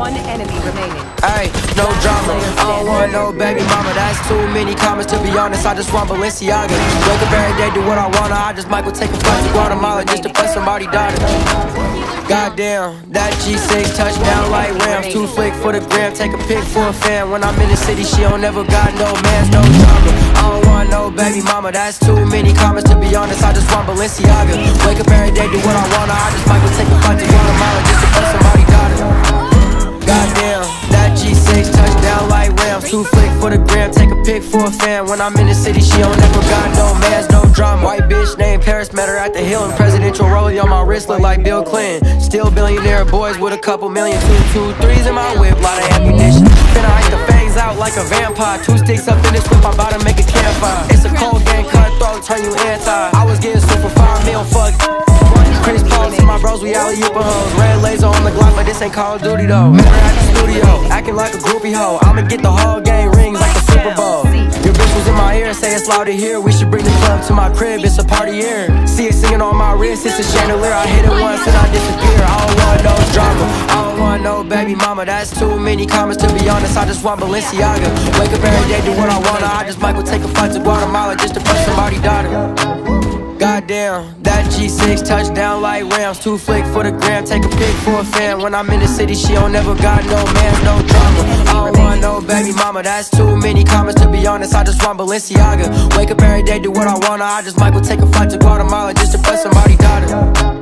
One enemy remaining. Hey, no drama. I don't want no baby mama. That's too many comments. To be honest, I just want Balenciaga. Wake up every day, do what I want. I just might go take a flight to Guatemala just to play somebody's daughter. Goddamn, that G6 touchdown like Rams. Two flick for the gram, take a pic for a fan. When I'm in the city, she don't never got no mans, no drama. I don't want no baby mama. That's too many comments. To be honest, I just want Balenciaga. Wake up every day, do what I want. I just might go take a flight to Guatemala just to play somebody's daughter. Goddamn, that G6 touchdown like Rams. Two flick for the gram, take a pic for a fan. When I'm in the city, she don't ever got no mans, no drama. White bitch named Paris, met her at the Hill. And presidential rollie on my wrist look like Bill Clinton. Still billionaire boys with a couple million. 2 2 3s in my whip, lot of ammunition. Finna hike the fangs out like a vampire. 2 sticks up in this whip, I'm about to make a campfire. It's a cold game, cutthroat, turn you anti. I was getting super for 5 mil, fuck. Chris Paul to my bros, we alley-oopin' hoes. Red laser on the Glock, but this ain't Call of Duty though. Met her at the studio, acting like a groupie hoe. I'ma get the whole game rings like the Super Bowl. Your bitch was in my ear, say it's louder here. We should bring the club to my crib, it's a party year. See it singing on my wrist, it's a chandelier. I hit it once and I disappear. I don't want no drama, I don't want no baby mama. That's too many comments, to be honest, I just want Balenciaga. Wake up every day, do what I want. I just might go take a flight to Guatemala just to fuck somebody's daughter. Goddamn, that G6 touchdown like Rams. 2 flick for the gram, take a pic for a fan. When I'm in the city, she don't ever got no mans, no drama. I don't want no baby mama, that's too many comments. To be honest, I just want Balenciaga. Wake up every day, do what I want. I just might go take a flight to Guatemala just to play somebody's daughter.